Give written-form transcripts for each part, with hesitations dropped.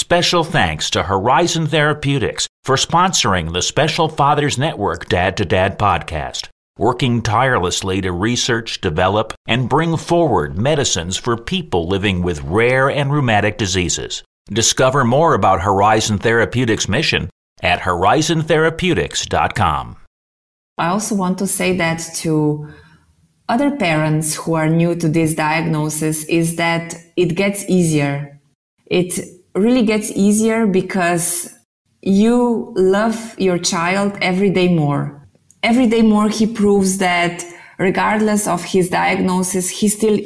Special thanks to Horizon Therapeutics for sponsoring the Special Fathers Network Dad to Dad podcast, working tirelessly to research, develop, and bring forward medicines for people living with rare and rheumatic diseases. Discover more about Horizon Therapeutics' mission at horizontherapeutics.com. I also want to say that to other parents who are new to this diagnosis is that it gets easier. It really gets easier because you love your child every day more. Every day more he proves that regardless of his diagnosis, he still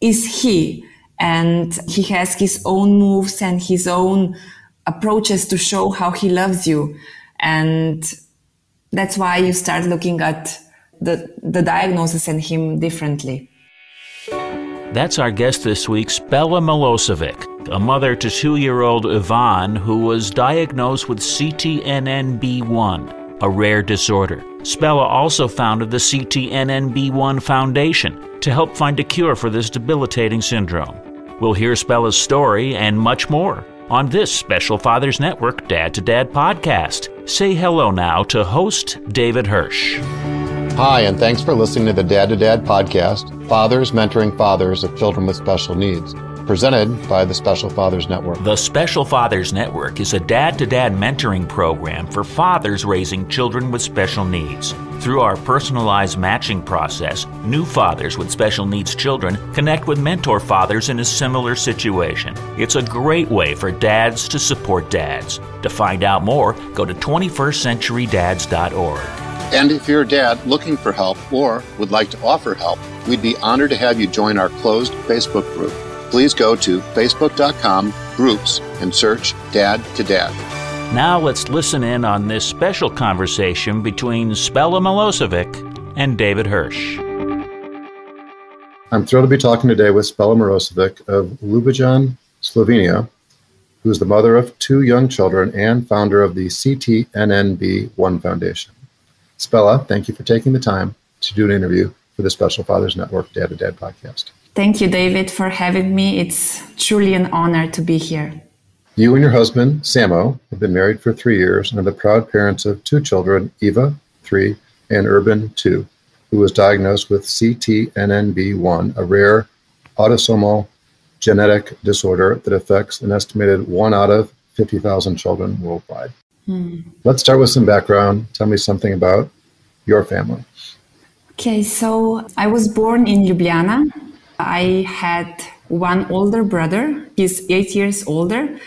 is he. And he has his own moves and his own approaches to show how he loves you. And that's why you start looking at the diagnosis and him differently. That's our guest this week, Spela Mirosevic, a mother to 2-year-old Ivan who was diagnosed with CTNNB1, a rare disorder. Spela also founded the CTNNB1 Foundation to help find a cure for this debilitating syndrome. We'll hear Spela's story and much more on this Special Fathers Network Dad to Dad podcast. Say hello now to host David Hirsch. Hi, and thanks for listening to the Dad to Dad podcast, Fathers Mentoring Fathers of Children with Special Needs, presented by the Special Fathers Network. The Special Fathers Network is a Dad to Dad mentoring program for fathers raising children with special needs. Through our personalized matching process, new fathers with special needs children connect with mentor fathers in a similar situation. It's a great way for dads to support dads. To find out more, go to 21stcenturydads.org. And if you're a dad looking for help or would like to offer help, we'd be honored to have you join our closed Facebook group. Please go to facebook.com/groups and search Dad to Dad. Now let's listen in on this special conversation between Spela Mirosevic and David Hirsch. I'm thrilled to be talking today with Spela Mirosevic of Ljubljana, Slovenia, who is the mother of 2 young children and founder of the CTNNB1 Foundation. Spela, thank you for taking the time to do an interview for the Special Fathers Network Dad to Dad podcast. Thank you, David, for having me. It's truly an honor to be here. You and your husband, Samo, have been married for 3 years and are the proud parents of 2 children, Eva, 3, and Urban, 2, who was diagnosed with CTNNB1, a rare autosomal genetic disorder that affects an estimated 1 out of 50,000 children worldwide. Let's start with some background. Tell me something about your family. Okay, so I was born in Ljubljana. I had one older brother. He's 8 years older.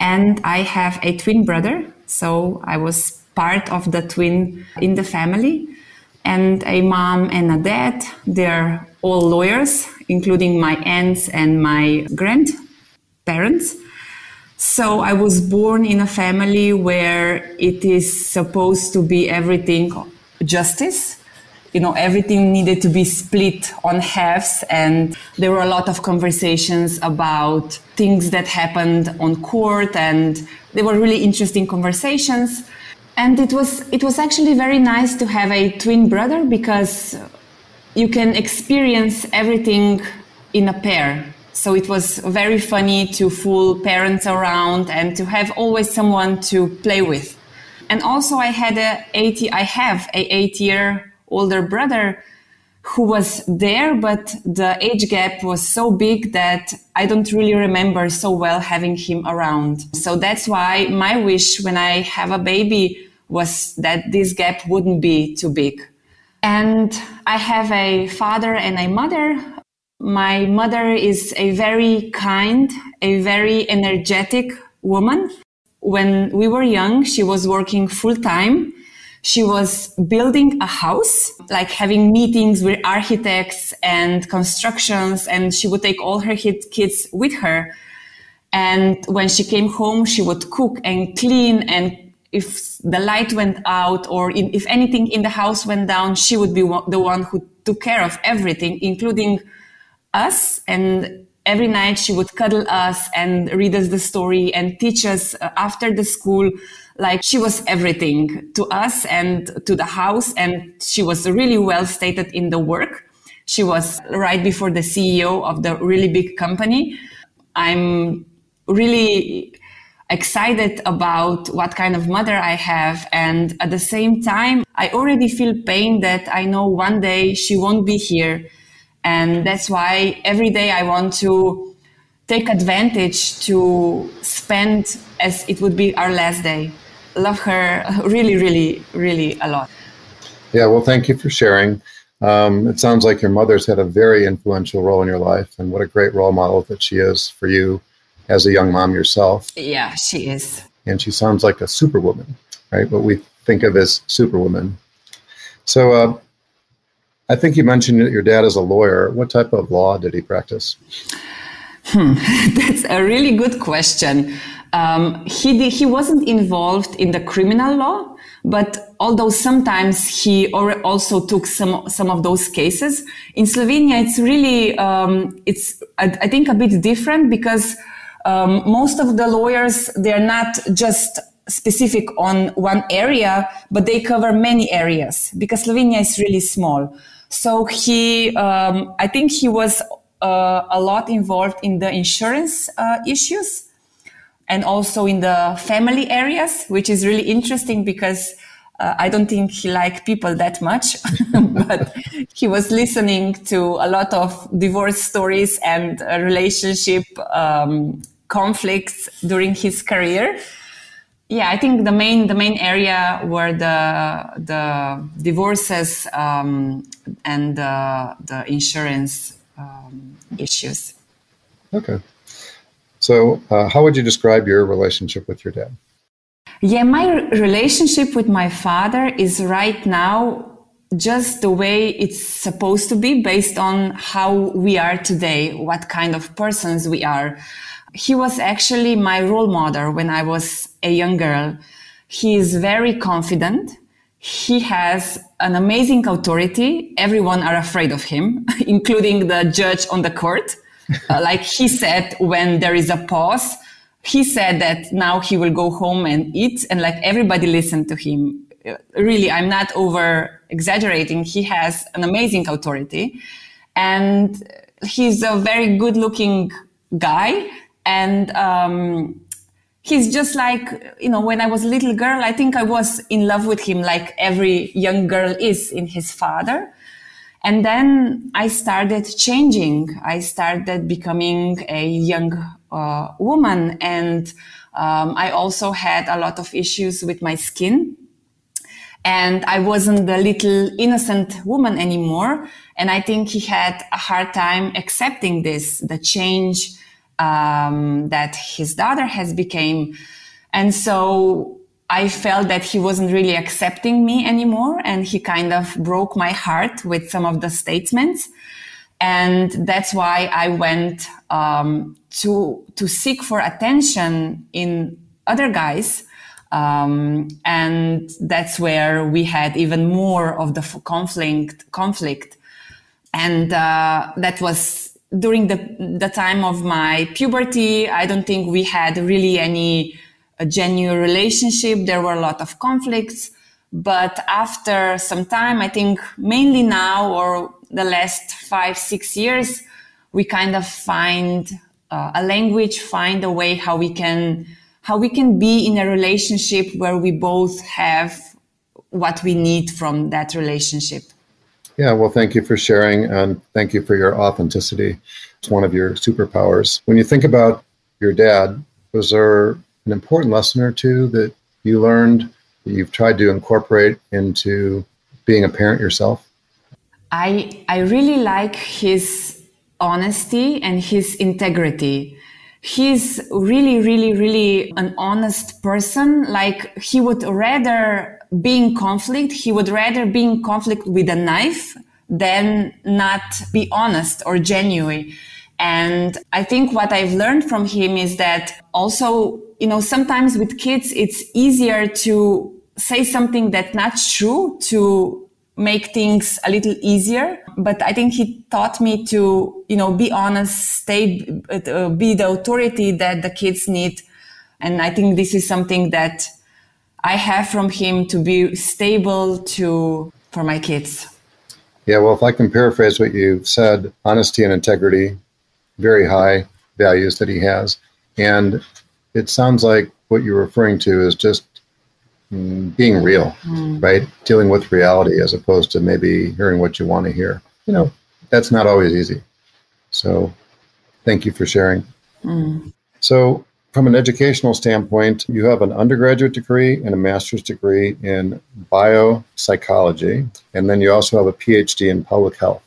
And I have a twin brother. So I was part of the twin in the family. And a mom and a dad. They're all lawyers, including my aunts and my grandparents. So I was born in a family where it is supposed to be everything justice. You know, everything needed to be split on halves. And there were a lot of conversations about things that happened on court. And they were really interesting conversations. And it was actually very nice to have a twin brother because you can experience everything in a pair. So it was very funny to fool parents around and to have always someone to play with. And also I had I have an 8-year older brother who was there, but the age gap was so big that I don't really remember so well having him around. So that's why my wish when I have a baby was that this gap wouldn't be too big. And I have a father and a mother. My mother is a very kind, a very energetic woman. When we were young, she was working full-time. She was building a house, like having meetings with architects and constructions, and she would take all her kids with her. And when she came home, she would cook and clean, and if the light went out or if anything in the house went down, she would be the one who took care of everything, including us. And every night she would cuddle us and read us the story and teach us after the school. Like, she was everything to us and to the house. And she was really well stated in the work. She was right before the CEO of the really big company. I'm really excited about what kind of mother I have. And at the same time, I already feel pain that I know one day she won't be here. And that's why every day I want to take advantage to spend as it would be our last day. Love her really, really, really a lot. Yeah, well, thank you for sharing. It sounds like your mother's had a very influential role in your life, and what a great role model that she is for you as a young mom yourself. Yeah, she is. And she sounds like a superwoman, right? What we think of as superwoman. So I think you mentioned that your dad is a lawyer. What type of law did he practice? That's a really good question. He wasn't involved in the criminal law, but although sometimes he also took some of those cases. In Slovenia, it's really, I think a bit different because most of the lawyers, they're not just specific on one area, but they cover many areas because Slovenia is really small. So I think he was a lot involved in the insurance issues and also in the family areas, which is really interesting because I don't think he liked people that much, but he was listening to a lot of divorce stories and relationship conflicts during his career. Yeah, I think the main area were the divorces and the insurance issues. Okay. So how would you describe your relationship with your dad? Yeah, my relationship with my father is right now just the way it's supposed to be based on how we are today, what kind of persons we are. He was actually my role model when I was a young girl. He is very confident. He has an amazing authority. Everyone are afraid of him, including the judge on the court. Like he said, when there is a pause, he said that now he will go home and eat, and like everybody listened to him. Really, I'm not over exaggerating. He has an amazing authority, and he's a very good looking guy. And he's just like, you know, when I was a little girl, I think I was in love with him like every young girl is in his father. And then I started changing. I started becoming a young woman. And I also had a lot of issues with my skin. And I wasn't the little innocent woman anymore. And I think he had a hard time accepting this, the change that his daughter has became. And so I felt that he wasn't really accepting me anymore. And he kind of broke my heart with some of the statements. And that's why I went to seek for attention in other guys. And that's where we had even more of the conflict. And that was during the time of my puberty. I don't think we had really any a genuine relationship. There were a lot of conflicts, but after some time, I think mainly now or the last 5-6 years, we kind of find a language, find a way how we can be in a relationship where we both have what we need from that relationship. Yeah, well, thank you for sharing, and thank you for your authenticity. It's one of your superpowers. When you think about your dad, was there an important lesson or two that you learned that you've tried to incorporate into being a parent yourself? I really like his honesty and his integrity. He's really, really, really an honest person. Like he would rather be in conflict. He would rather be in conflict with a knife than not be honest or genuine. And I think what I've learned from him is that also, you know, sometimes with kids, it's easier to say something that's not true to make things a little easier. But I think he taught me to, you know, be honest, be the authority that the kids need. And I think this is something that I have from him, to be stable for my kids. Yeah, well, if I can paraphrase what you've said, honesty and integrity, very high values that he has. And it sounds like what you're referring to is just being real, right? Dealing with reality as opposed to maybe hearing what you want to hear. You know, that's not always easy. So thank you for sharing. So from an educational standpoint, you have an undergraduate degree and a master's degree in biopsychology, and then you also have a PhD in public health.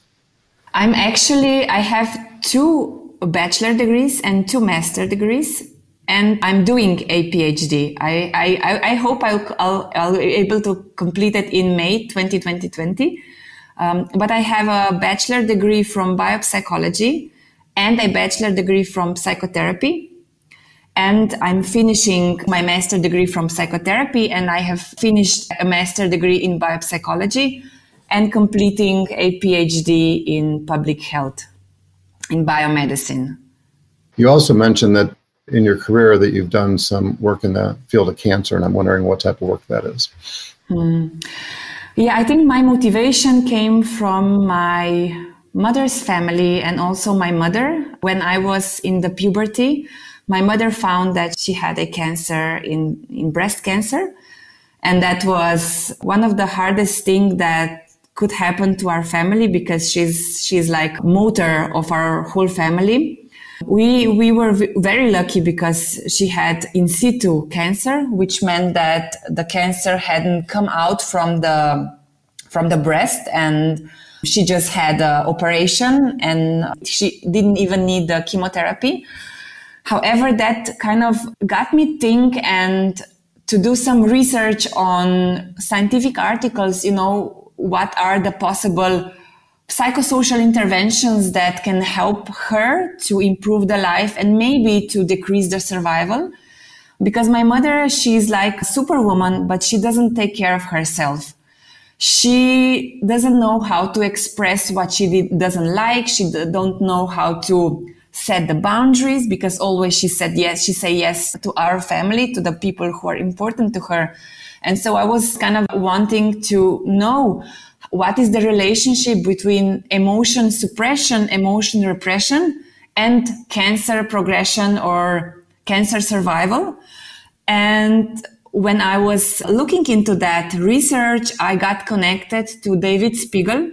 I'm actually, I have 2 bachelor degrees and 2 master degrees, and I'm doing a PhD. I hope I'll be able to complete it in May 2020. But I have a bachelor degree from biopsychology and a bachelor degree from psychotherapy. And I'm finishing my master degree from psychotherapy, and I have finished a master degree in biopsychology and completing a PhD in public health, in biomedicine. You also mentioned that in your career that you've done some work in the field of cancer, and I'm wondering what type of work that is. Yeah, I think my motivation came from my mother's family and also my mother. When I was in the puberty, my mother found that she had a cancer in breast cancer. And that was one of the hardest things that could happen to our family, because she's like motor of our whole family. We were very lucky because she had in situ cancer, which meant that the cancer hadn't come out from the breast, and she just had an operation and she didn't even need the chemotherapy. However, that kind of got me thinking and to do some research on scientific articles, you know, what are the possible psychosocial interventions that can help her to improve the life and maybe to decrease the survival. Because my mother, she's like a superwoman, but she doesn't take care of herself. She doesn't know how to express what she doesn't like. She don't know how to set the boundaries, because always she said yes. She say yes to our family, to the people who are important to her. And so I was kind of wanting to know what is the relationship between emotion suppression, emotion repression, and cancer progression or cancer survival. And when I was looking into that research, I got connected to David Spiegel.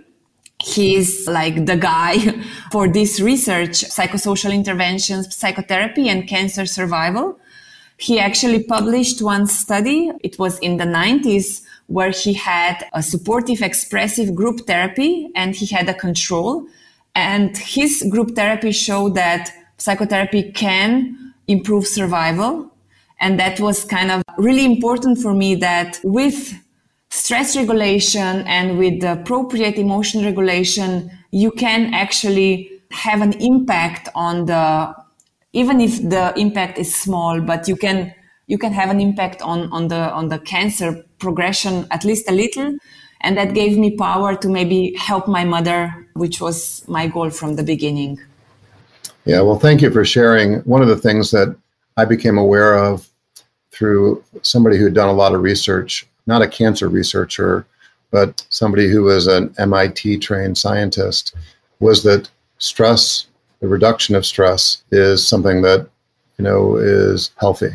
He's like the guy for this research, psychosocial interventions, psychotherapy, and cancer survival. He actually published one study. It was in the 90s, where he had a supportive expressive group therapy and he had a control. And his group therapy showed that psychotherapy can improve survival. And that was kind of really important for me, that with stress regulation and with the appropriate emotion regulation, you can actually have an impact on the, even if the impact is small, but you can have an impact on the cancer progression, at least a little. And that gave me power to maybe help my mother, which was my goal from the beginning. Yeah, well, thank you for sharing. One of the things that I became aware of through somebody who had done a lot of research, not a cancer researcher, but somebody who was an MIT-trained scientist, was that stress, the reduction of stress, is something that, you know, is healthy,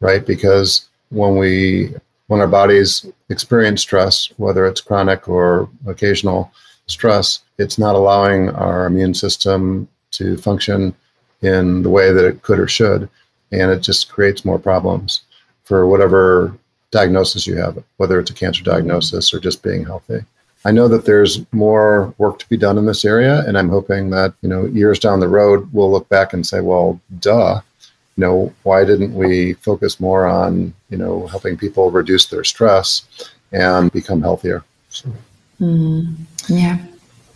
right? Because when our bodies experience stress, whether it's chronic or occasional stress, it's not allowing our immune system to function in the way that it could or should. And it just creates more problems for whatever diagnosis you have, whether it's a cancer diagnosis or just being healthy. I know that there's more work to be done in this area, and I'm hoping that, you know, years down the road, we'll look back and say, well, duh. You know, why didn't we focus more on, you know, helping people reduce their stress and become healthier? Yeah.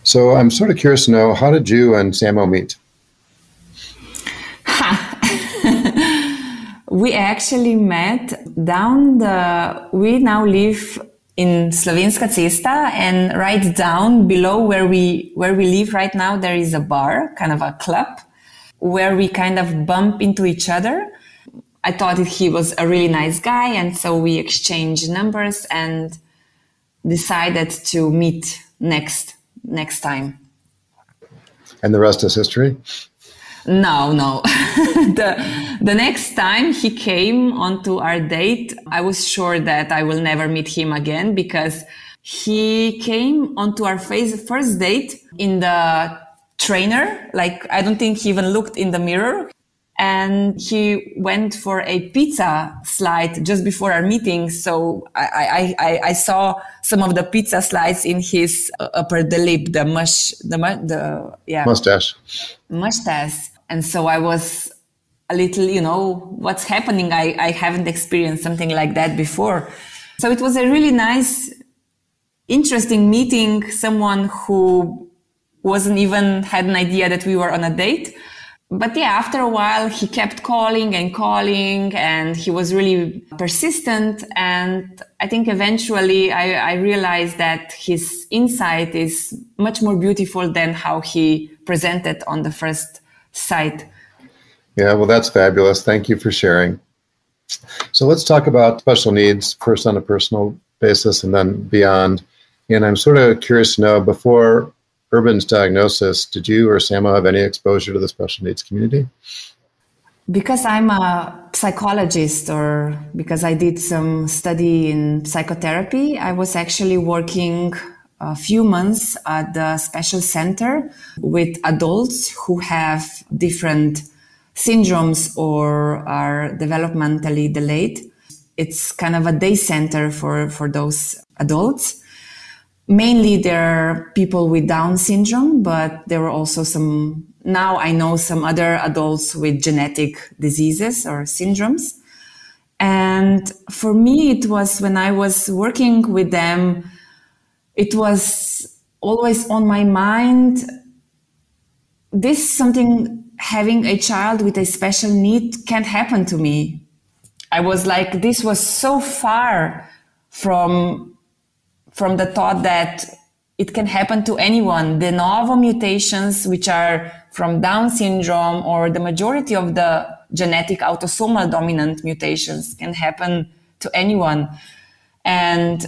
So I'm sort of curious to know, how did you and Samo meet? We actually met we now live in Slovenska Cesta, and right down below where we live right now, there is a bar, kind of a club, where we kind of bump into each other. I thought that he was a really nice guy, and so we exchanged numbers and decided to meet next time. And the rest is history? No. The next time he came onto our date, I was sure that I will never meet him again, because he came onto our first date in the trainer. Like, I don't think he even looked in the mirror. And he went for a pizza slide just before our meeting. So I saw some of the pizza slides in his upper the lip, mustache. And so I was a little, what's happening? I haven't experienced something like that before. So it was a really nice, interesting meeting. Someone who had an idea that we were on a date. But yeah, after a while, he kept calling and he was really persistent. And I think eventually I realized that his insight is much more beautiful than how he presented on the first sight. Yeah, well, that's fabulous. Thank you for sharing. So let's talk about special needs first on a personal basis and then beyond. And I'm sort of curious to know, before Urban's diagnosis, did you or Samo have any exposure to the special needs community? Because I'm a psychologist, or because I did some study in psychotherapy, I was actually working a few months at the special center with adults who have different syndromes or are developmentally delayed. It's kind of a day center for those adults. Mainly there are people with Down syndrome, but there were also now I know some other adults with genetic diseases or syndromes. And for me, it was when I was working with them, it was always on my mind, having a child with a special need can't happen to me. I was like, this was so far from the thought that it can happen to anyone. The novel mutations, which are from Down syndrome, or the majority of the genetic autosomal dominant mutations, can happen to anyone. And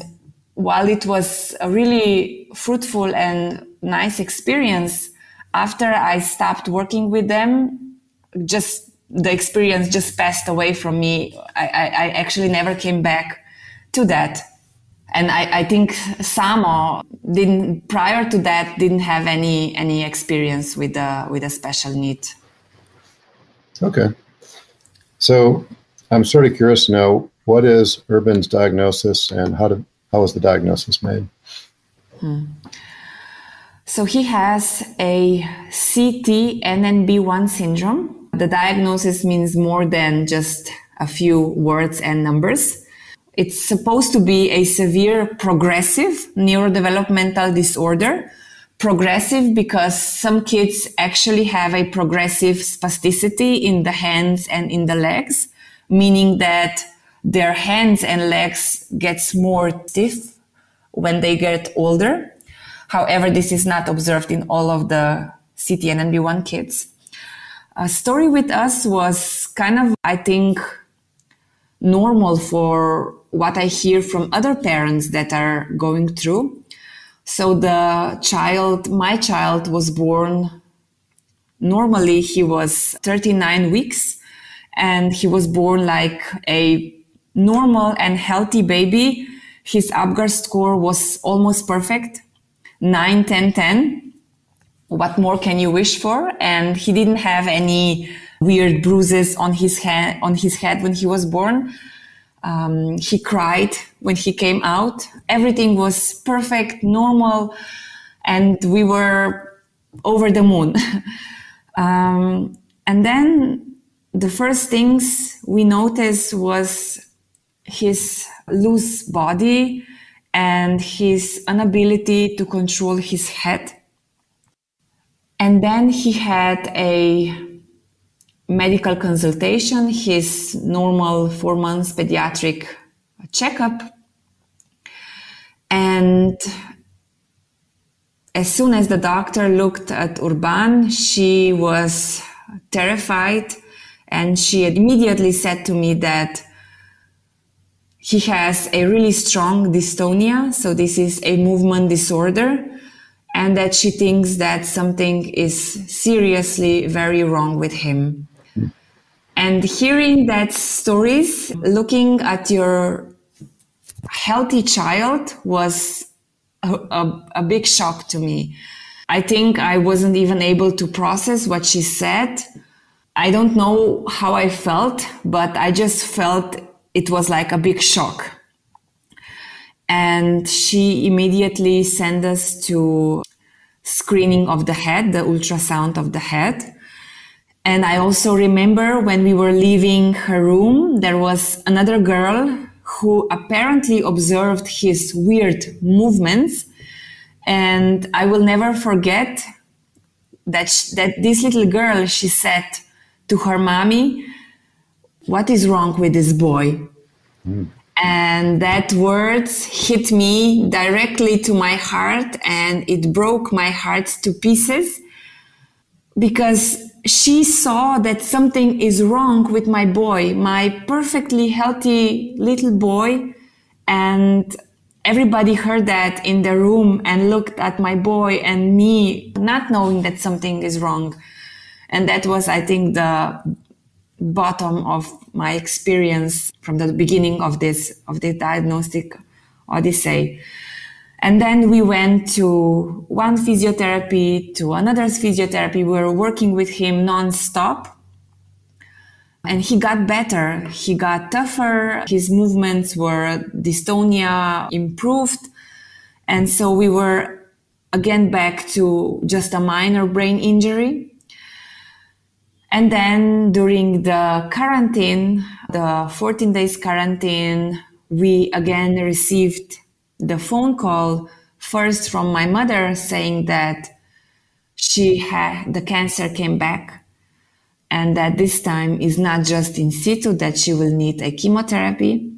while it was a really fruitful and nice experience, after I stopped working with them, the experience just passed away from me. I actually never came back to that. And I think Samo prior to that didn't have any experience with a special need. Okay. So I'm sort of curious to know, what is Urban's diagnosis and how was the diagnosis made? So he has a CTNNB1 syndrome. The diagnosis means more than just a few words and numbers. It's supposed to be a severe progressive neurodevelopmental disorder. Progressive because some kids actually have a progressive spasticity in the hands and in the legs, meaning that their hands and legs gets more stiff when they get older. However, this is not observed in all of the CTNNB1 kids. A story with us was kind of, I think, normal for what I hear from other parents that are going through. So my child was born. Normally he was 39 weeks and he was born like a normal and healthy baby. His Apgar score was almost perfect, 9, 10, 10. What more can you wish for? And he didn't have any weird bruises on his head when he was born. He cried when he came out. Everything was perfect, normal, and we were over the moon. And then the first things we noticed was his loose body and his inability to control his head. And then he had a medical consultation, his normal 4 months pediatric checkup. And as soon as the doctor looked at Urban, she was terrified. And she immediately said to me that he has a really strong dystonia. So this is a movement disorder. and that she thinks that something is seriously very wrong with him. And hearing that stories, looking at your healthy child was a big shock to me. I think I wasn't even able to process what she said. I don't know how I felt, but I just felt it was like a big shock. And she immediately sent us to screening of the head, the ultrasound of the head. And I also remember when we were leaving her room, there was another girl who apparently observed his weird movements. And I will never forget that this little girl, she said to her mommy, "What is wrong with this boy?" Mm. And that words hit me directly to my heart, and it broke my heart to pieces, because she saw that something is wrong with my boy, my perfectly healthy little boy. And everybody heard that in the room and looked at my boy and me, not knowing that something is wrong. And that was, I think, the bottom of my experience from the beginning of this diagnostic odyssey. And then we went to one physiotherapy, to another physiotherapy. We were working with him nonstop. And he got better. He got tougher. His movements were dystonia improved. And so we were again back to just a minor brain injury. And then during the quarantine, the 14 days quarantine, we again received the phone call, first from my mother saying that the cancer came back, and that this time is not just in situ, that she will need a chemotherapy,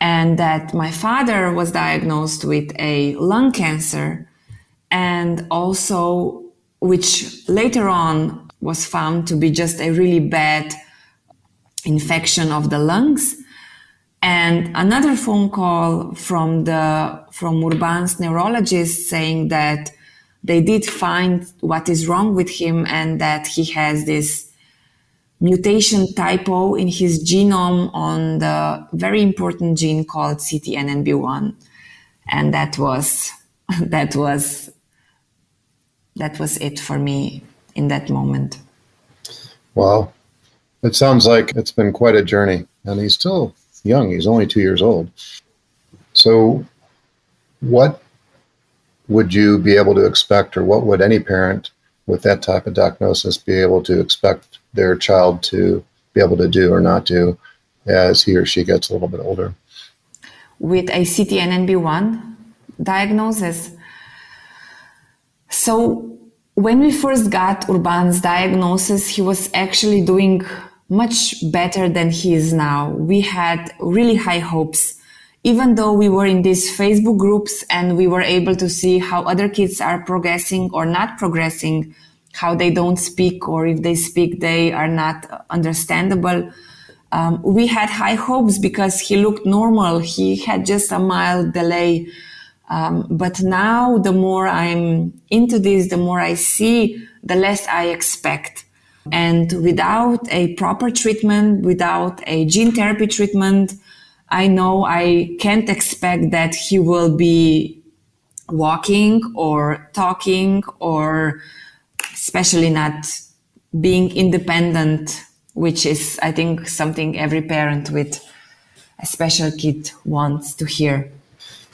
and that my father was diagnosed with a lung cancer, and also which later on was found to be just a really bad infection of the lungs. And another phone call from Urban's neurologist saying that they did find what is wrong with him, and that he has this mutation typo in his genome on the very important gene called CTNNB1. And that was it for me in that moment. Wow. It sounds like it's been quite a journey, and he's still young. He's only 2 years old. So what would you be able to expect, or what would any parent with that type of diagnosis be able to expect their child to be able to do or not do as he or she gets a little bit older? With a CTNNB1 diagnosis. So when we first got Urban's diagnosis, he was actually doing much better than he is now. We had really high hopes, even though we were in these Facebook groups and we were able to see how other kids are progressing or not progressing, how they don't speak, or if they speak, they are not understandable. We had high hopes because he looked normal. He had just a mild delay. But now the more I'm into this, the more I see, the less I expect. And without a proper treatment, without a gene therapy treatment, I know I can't expect that he will be walking or talking, or especially not being independent, which is, I think, something every parent with a special kid wants to hear.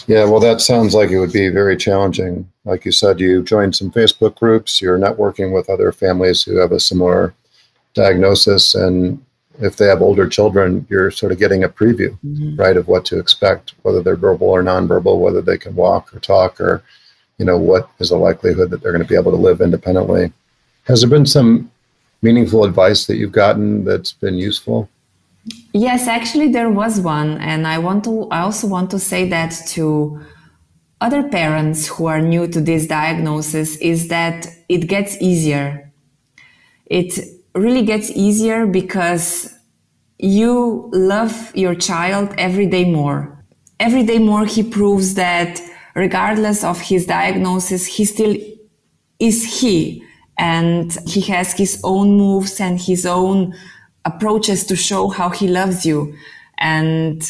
Yeah, well, that sounds like it would be very challenging. Like you said, you joined some Facebook groups, you're networking with other families who have a similar diagnosis, and if they have older children, you're sort of getting a preview, mm-hmm. right, of what to expect, whether they're verbal or nonverbal, whether they can walk or talk, or, you know, what is the likelihood that they're going to be able to live independently. Has there been some meaningful advice that you've gotten that's been useful? Yes, actually there was one, and I also want to say that to other parents who are new to this diagnosis, is that it gets easier. It really gets easier because you love your child every day more. Every day more he proves that regardless of his diagnosis, he still is he, and he has his own moves and his own approaches to show how he loves you. And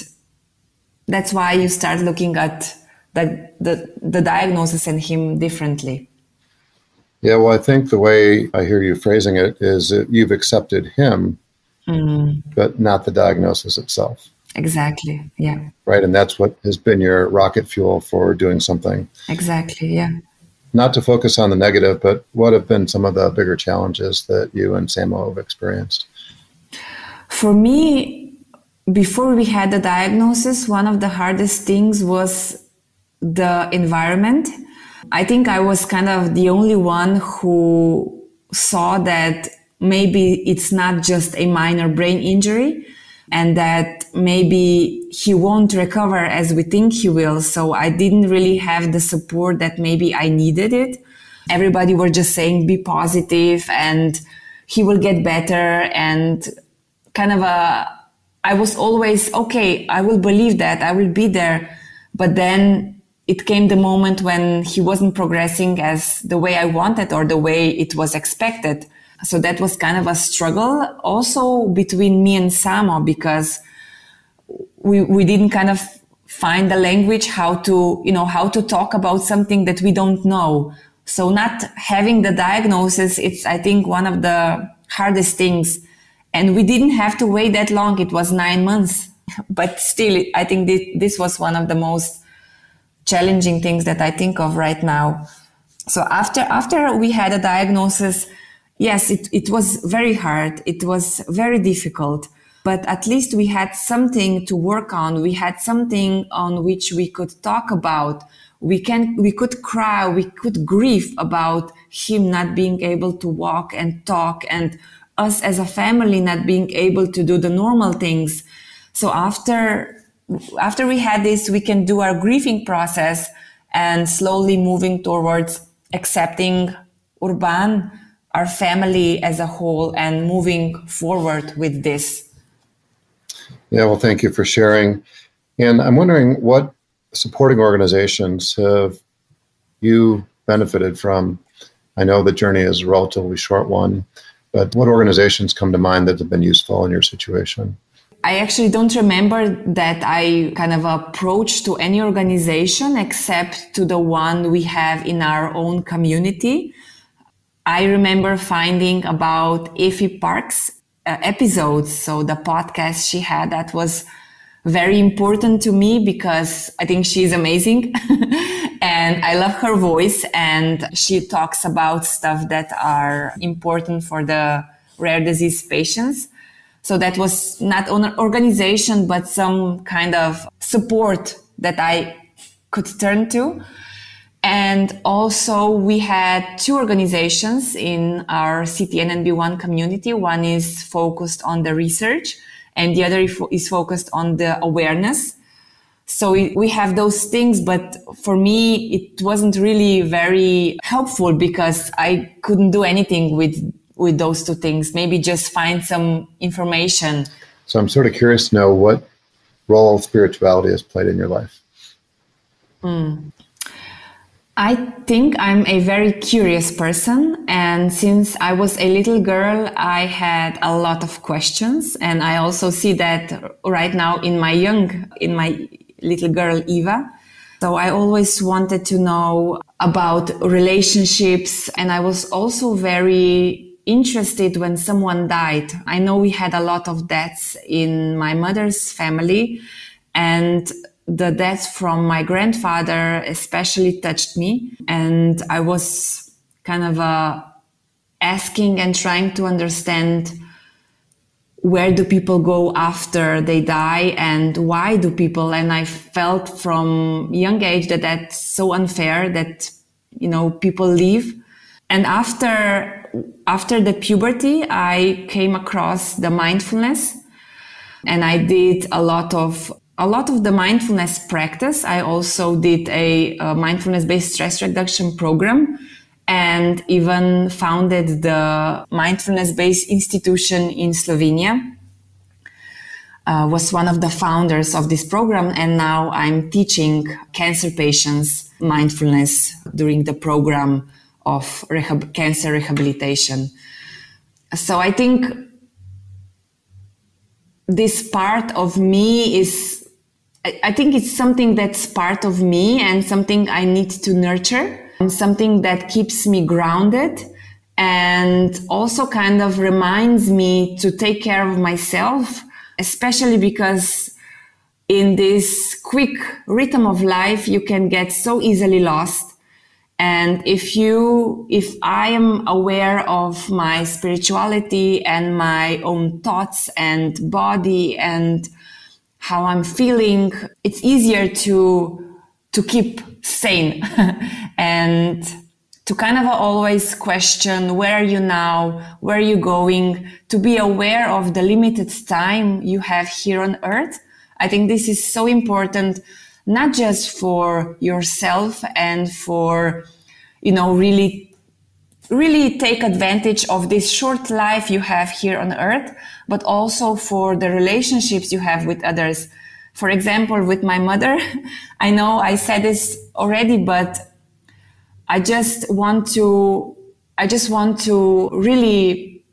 that's why you start looking at the diagnosis and him differently. Yeah, well, I think the way I hear you phrasing it is that you've accepted him, but not the diagnosis itself. Exactly, yeah. Right, and that's what has been your rocket fuel for doing something. Exactly, yeah. Not to focus on the negative, but what have been some of the bigger challenges that you and Samo have experienced? For me, before we had the diagnosis, one of the hardest things was the environment. I think I was kind of the only one who saw that maybe it's not just a minor brain injury and that maybe he won't recover as we think he will. So I didn't really have the support that maybe I needed it. Everybody were just saying, be positive and he will get better. And kind of I was always, okay, I will believe that, I will be there. But then it came the moment when he wasn't progressing as the way I wanted or the way it was expected. So that was kind of a struggle also between me and Samo, because we didn't kind of find the language how to talk about something that we don't know. So not having the diagnosis, it's, I think, one of the hardest things. And we didn't have to wait that long. It was 9 months. But still, I think this was one of the most challenging things that I think of right now. So after we had a diagnosis, yes, it was very hard. It was very difficult, but at least we had something to work on. We had something on which we could talk about. We could cry. We could grieve about him not being able to walk and talk, and us as a family not being able to do the normal things. So after we had this, we can do our grieving process and slowly moving towards accepting Urban, our family as a whole, and moving forward with this. Yeah, well, thank you for sharing. And I'm wondering what supporting organizations have you benefited from? I know the journey is a relatively short one, but what organizations come to mind that have been useful in your situation? I actually don't remember that I kind of approached to any organization except to the one we have in our own community. I remember finding about Effie Parks episodes. So the podcast she had, that was very important to me because I think she's amazing and I love her voice, and she talks about stuff that are important for the rare disease patients. So that was not an organization, but some kind of support that I could turn to. And also we had two organizations in our CTNNB1 community. One is focused on the research and the other is focused on the awareness. So we have those things, but for me, it wasn't really very helpful because I couldn't do anything with those two things, maybe just find some information. So I'm sort of curious to know what role spirituality has played in your life. I think I'm a very curious person. And since I was a little girl, I had a lot of questions. And I also see that right now in my little girl, Eva. So I always wanted to know about relationships. And I was also very interested when someone died. I know we had a lot of deaths in my mother's family, and the death from my grandfather especially touched me. And I was kind of asking and trying to understand, where do people go after they die and why do people? And I felt from young age that that's so unfair that, people leave. And after the puberty, I came across the mindfulness, and I did a lot of the mindfulness practice. I also did a mindfulness-based stress reduction program, and even founded the mindfulness-based institution in Slovenia. was one of the founders of this program, and now I'm teaching cancer patients mindfulness during the program of cancer rehabilitation. So I think this part of me is, I think it's something that's part of me and something I need to nurture, something that keeps me grounded and also kind of reminds me to take care of myself, especially because in this quick rhythm of life, you can get so easily lost. And if I am aware of my spirituality and my own thoughts and body and how I'm feeling, it's easier to keep sane and to kind of always question, where are you now? Where are you going? To be aware of the limited time you have here on earth. I think this is so important, not just for yourself and for, really, really take advantage of this short life you have here on earth, but also for the relationships you have with others. For example, with my mother, I know I said this already, but I just want to really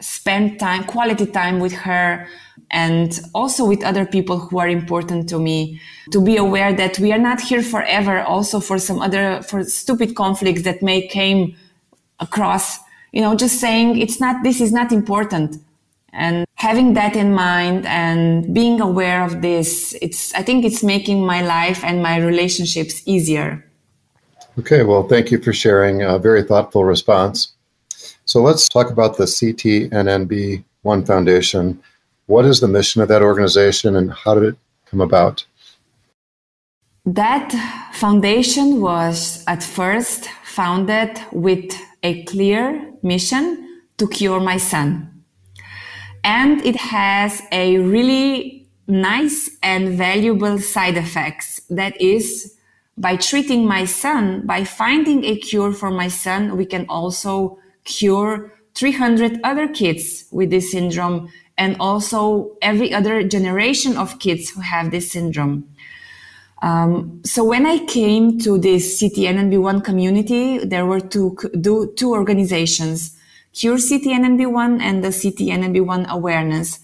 spend time, quality time with her and also with other people who are important to me, to be aware that we are not here forever, also for stupid conflicts that may came across, just saying this is not important. And having that in mind and being aware of this, I think it's making my life and my relationships easier. Okay, well, thank you for sharing a very thoughtful response. So let's talk about the CTNNB1 Foundation. What is the mission of that organization and how did it come about? That foundation was at first founded with a clear mission to cure my son. And it has a really nice and valuable side effects. That is, by treating my son, by finding a cure for my son, we can also cure 300 other kids with this syndrome, and also every other generation of kids who have this syndrome. So when I came to this CTNNB1 community, there were two organizations, Cure CTNNB1 and the CTNNB1 Awareness.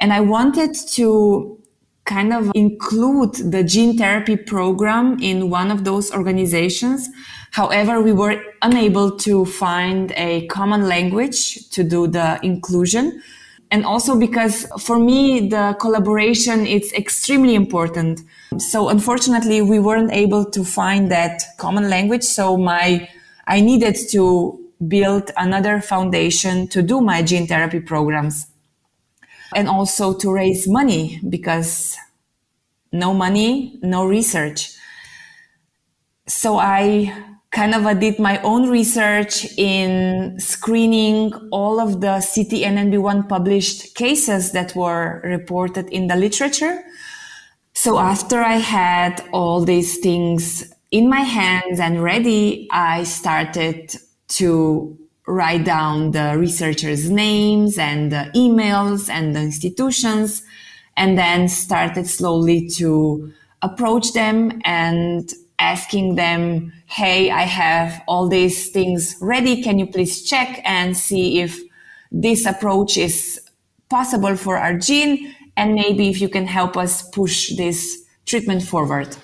And I wanted to kind of include the gene therapy program in one of those organizations. However, we were unable to find a common language to do the inclusion. And also because for me, the collaboration is extremely important. So unfortunately, we weren't able to find that common language. So I needed to build another foundation to do my gene therapy programs and also to raise money, because no money, no research. So I kind of did my own research in screening all of the CTNNB1 published cases that were reported in the literature. So after I had all these things in my hands and ready, I started to write down the researchers' names and the emails and the institutions, and then started slowly to approach them and asking them, hey, I have all these things ready. Can you please check and see if this approach is possible for our gene? And maybe if you can help us push this treatment forward.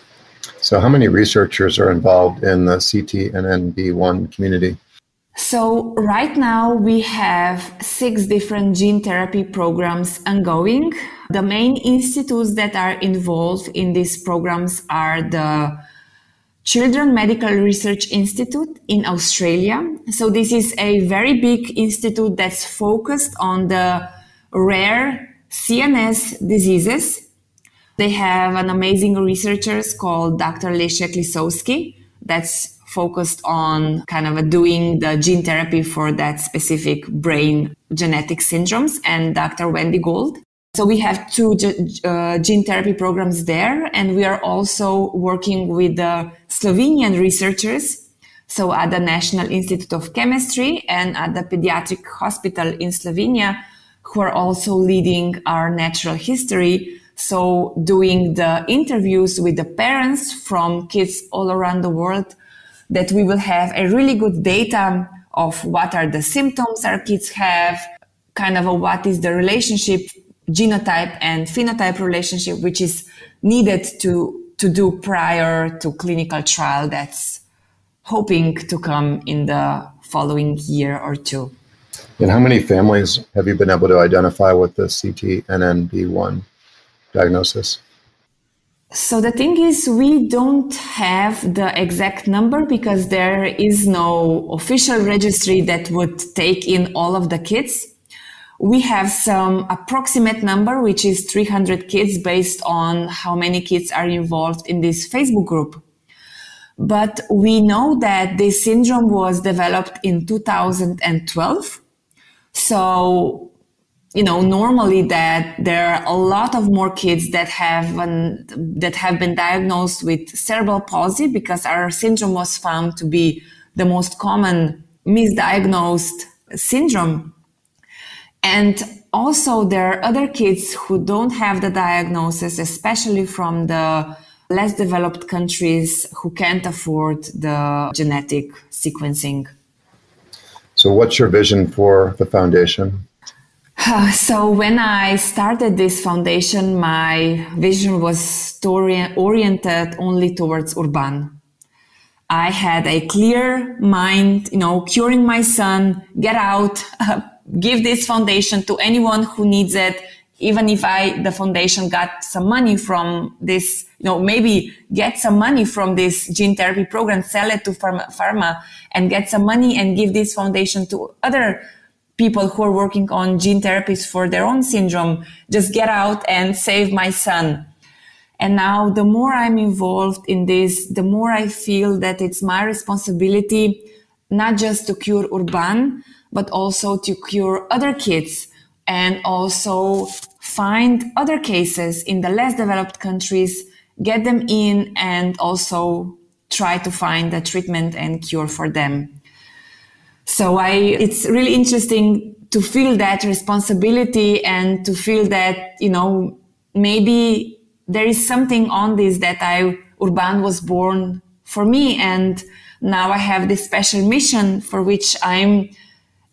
So how many researchers are involved in the CTNNB1 community? So right now we have 6 different gene therapy programs ongoing. The main institutes that are involved in these programs are the Children Medical Research Institute in Australia. So this is a very big institute that's focused on the rare CNS diseases. They have an amazing researcher called Dr. Leszek Lisowski that's focused on kind of doing the gene therapy for that specific brain genetic syndromes, and Dr. Wendy Gold. So we have 2 gene therapy programs there, and we are also working with the Slovenian researchers, so at the National Institute of Chemistry and at the Pediatric Hospital in Slovenia, who are also leading our natural history. So doing the interviews with the parents from kids all around the world, that we will have a really good data of what are the symptoms our kids have, kind of a what is the relationship, genotype and phenotype relationship, which is needed to do prior to clinical trial that's hoping to come in the following year or two. And how many families have you been able to identify with the CTNNB1 diagnosis? So the thing is, we don't have the exact number because there is no official registry that would take in all of the kids. We have some approximate number, which is 300 kids based on how many kids are involved in this Facebook group. But we know that this syndrome was developed in 2012. So, you know, normally that there are a lot of more kids that have been diagnosed with cerebral palsy, because our syndrome was found to be the most common misdiagnosed syndrome. And also there are other kids who don't have the diagnosis, especially from the less developed countries who can't afford the genetic sequencing. So what's your vision for the foundation? So when I started this foundation, my vision was oriented only towards Urban. I had a clear mind, you know, curing my son, get out, give this foundation to anyone who needs it. Even if the foundation got some money from this, you know, maybe get some money from this gene therapy program, sell it to pharma and get some money and give this foundation to other people who are working on gene therapies for their own syndrome. Just get out and save my son. And now the more I'm involved in this, the more I feel that it's my responsibility not just to cure Urban, but also to cure other kids and also find other cases in the less developed countries, get them in and also try to find a treatment and cure for them. So it's really interesting to feel that responsibility and to feel that, you know, maybe there is something on this that Urban was born for me. And now I have this special mission for which I'm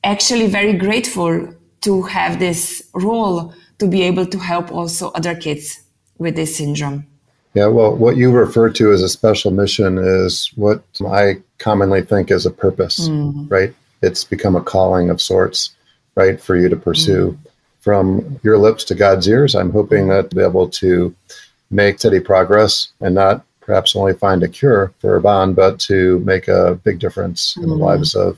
actually very grateful to have this role to be able to help also other kids with this syndrome. Yeah, well, what you refer to as a special mission is what I commonly think is a purpose, right? It's become a calling of sorts, right, for you to pursue. From your lips to God's ears, I'm hoping that to be able to make steady progress and not perhaps only find a cure for Urban, but to make a big difference in the lives of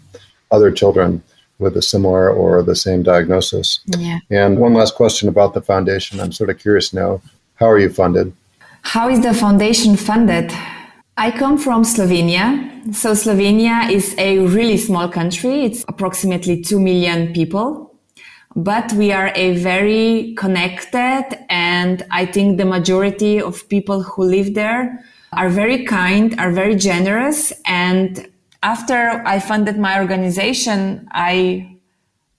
other children with a similar or the same diagnosis. Yeah. And one last question about the foundation. I'm sort of curious to know, how are you funded? How is the foundation funded? I come from Slovenia. So Slovenia is a really small country. It's approximately 2 million people. But we are a very connected, and I think the majority of people who live there are very kind, are very generous. And after I funded my organization, I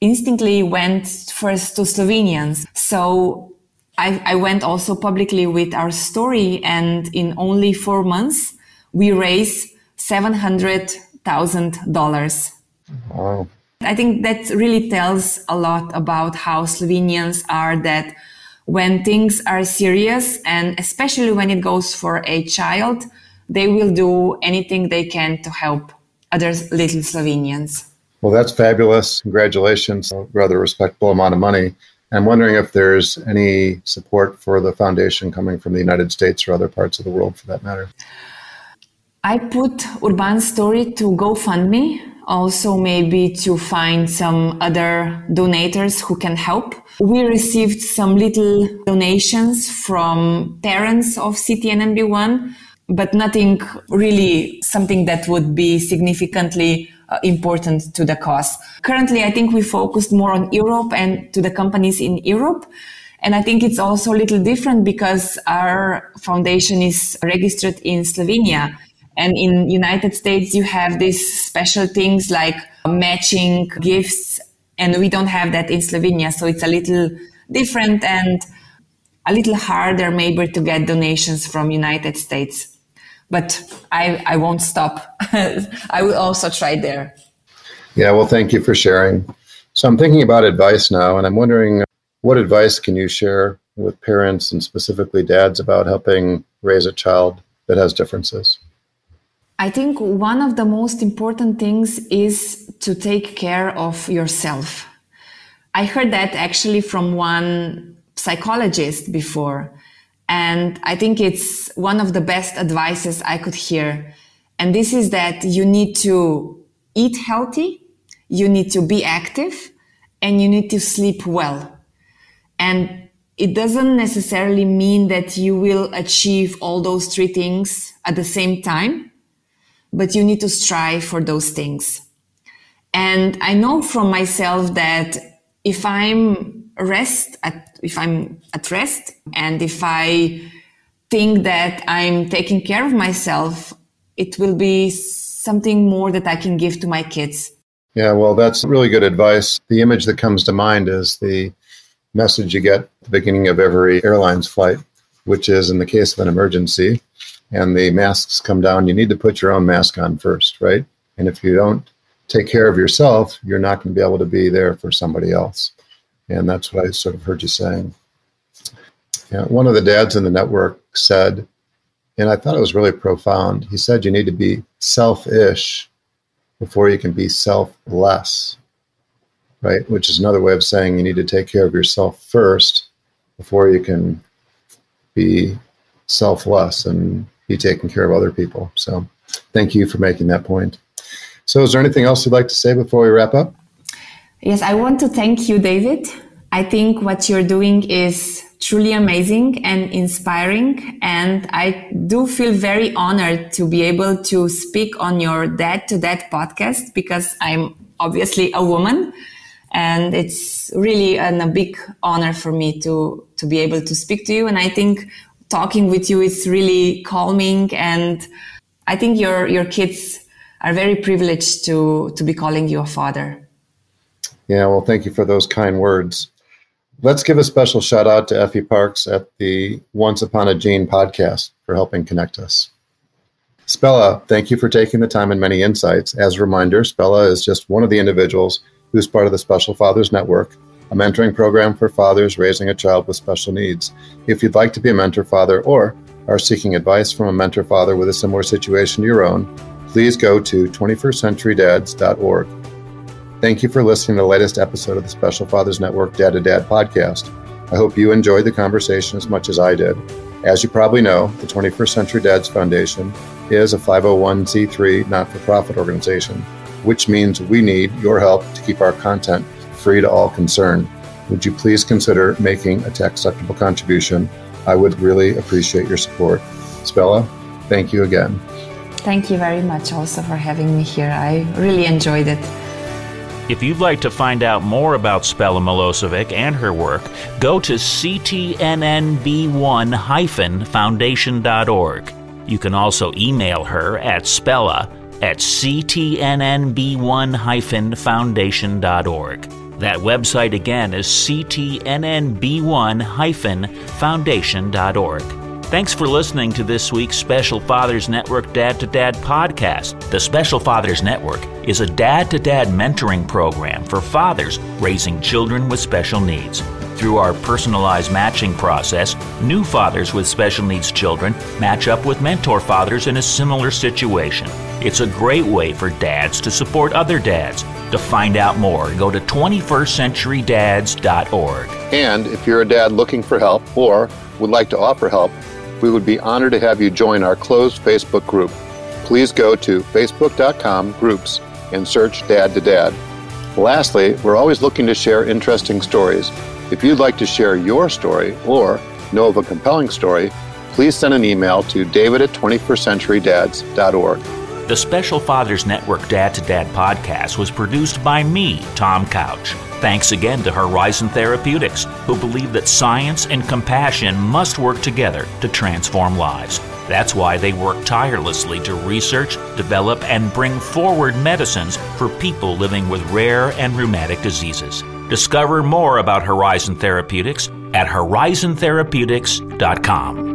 instantly went first to Slovenians. So I went also publicly with our story, and in only 4 months, we raised $700,000. Wow. I think that really tells a lot about how Slovenians are, that when things are serious, and especially when it goes for a child, they will do anything they can to help other little Slovenians. Well, that's fabulous. Congratulations. A rather respectable amount of money. I'm wondering if there's any support for the foundation coming from the United States or other parts of the world for that matter. I put Urban's story to GoFundMe, also maybe to find some other donors who can help. We received some little donations from parents of CTNNB1, but nothing really something that would be significantly important to the cause. Currently, I think we focused more on Europe and to the companies in Europe. And I think it's also a little different because our foundation is registered in Slovenia. And in United States, you have these special things like matching gifts And we don't have that in Slovenia, so it's a little different and a little harder maybe to get donations from United States. But I won't stop. I will also try there. Yeah, well, thank you for sharing. So I'm thinking about advice now, and I'm wondering what advice can you share with parents and specifically dads about helping raise a child that has differences? I think one of the most important things is to take care of yourself. I heard that actually from one psychologist before, and I think it's one of the best advices I could hear. And this is that you need to eat healthy, you need to be active, and you need to sleep well. And it doesn't necessarily mean that you will achieve all those three things at the same time, but you need to strive for those things. And I know from myself that if I'm at rest, and if I think that I'm taking care of myself, it will be something more that I can give to my kids. Yeah, well, that's really good advice. The image that comes to mind is the message you get at the beginning of every airline's flight, which is, in the case of an emergency, and the masks come down, you need to put your own mask on first, right? And if you don't take care of yourself, you're not going to be able to be there for somebody else. And that's what I sort of heard you saying. Yeah, one of the dads in the network said, and I thought it was really profound, he said you need to be selfish before you can be selfless, right? Which is another way of saying you need to take care of yourself first before you can be selfless and be taking care of other people. So thank you for making that point. So is there anything else you'd like to say before we wrap up? Yes, I want to thank you, David. I think what you're doing is truly amazing and inspiring. And I do feel very honored to be able to speak on your Dad to Dad podcast, because I'm obviously a woman. And it's really a big honor for me to be able to speak to you. And I think talking with you is really calming, and I think your kids are very privileged to be calling you a father. Yeah, well, thank you for those kind words. Let's give a special shout out to Effie Parks at the Once Upon a Gene podcast for helping connect us. Spela, thank you for taking the time and many insights. As a reminder, Spela is just one of the individuals who's part of the Special Fathers Network, a mentoring program for fathers raising a child with special needs. If you'd like to be a mentor father or are seeking advice from a mentor father with a similar situation to your own, please go to 21stcenturydads.org. Thank you for listening to the latest episode of the Special Fathers Network Dad to Dad podcast. I hope you enjoyed the conversation as much as I did. As you probably know, the 21st Century Dads Foundation is a 501c3 not-for-profit organization, which means we need your help to keep our content free to all concerned. Would you please consider making a tax-deductible contribution? I would really appreciate your support. Spela, thank you again. Thank you very much also for having me here. I really enjoyed it. If you'd like to find out more about Spela Milosevic and her work, go to ctnnb1-foundation.org. You can also email her at spela@ctnnb1-foundation.org. That website again is ctnnb1-foundation.org. Thanks for listening to this week's Special Fathers Network Dad to Dad podcast. The Special Fathers Network is a Dad to Dad mentoring program for fathers raising children with special needs. Through our personalized matching process, new fathers with special needs children match up with mentor fathers in a similar situation. It's a great way for dads to support other dads. To find out more, go to 21stcenturydads.org. And if you're a dad looking for help or would like to offer help, we would be honored to have you join our closed Facebook group. Please go to facebook.com/groups and search Dad to Dad. Lastly, we're always looking to share interesting stories. If you'd like to share your story or know of a compelling story, please send an email to david@21stcenturydads.org. The Special Fathers Network Dad to Dad podcast was produced by me, Tom Couch. Thanks again to Horizon Therapeutics, who believe that science and compassion must work together to transform lives. That's why they work tirelessly to research, develop, and bring forward medicines for people living with rare and rheumatic diseases. Discover more about Horizon Therapeutics at horizontherapeutics.com.